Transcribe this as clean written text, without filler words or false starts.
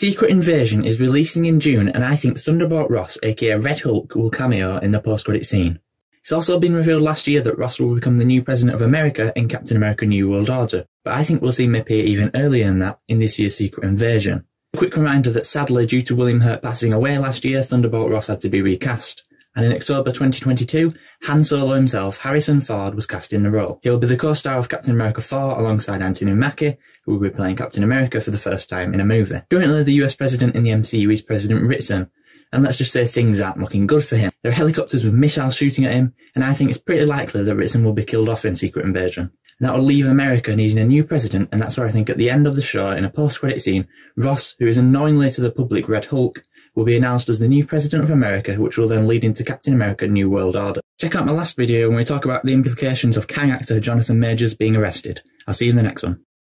Secret Invasion is releasing in June, and I think Thunderbolt Ross, aka Red Hulk, will cameo in the post-credit scene. It's also been revealed last year that Ross will become the new President of America in Captain America New World Order, but I think we'll see him appear even earlier than that in this year's Secret Invasion. A quick reminder that sadly, due to William Hurt passing away last year, Thunderbolt Ross had to be recast. And in October 2022, Han Solo himself, Harrison Ford, was cast in the role. He'll be the co-star of Captain America 4 alongside Anthony Mackie, who will be playing Captain America for the first time in a movie. Currently, the US President in the MCU is President Ritson, and let's just say things aren't looking good for him. There are helicopters with missiles shooting at him, and I think it's pretty likely that Ritson will be killed off in Secret Invasion. And that will leave America needing a new president, and that's where I think at the end of the show, in a post-credit scene, Ross, who is unknowingly to the public Red Hulk, will be announced as the new President of America, which will then lead into Captain America New World Order. Check out my last video when we talk about the implications of Kang actor Jonathan Majors being arrested. I'll see you in the next one.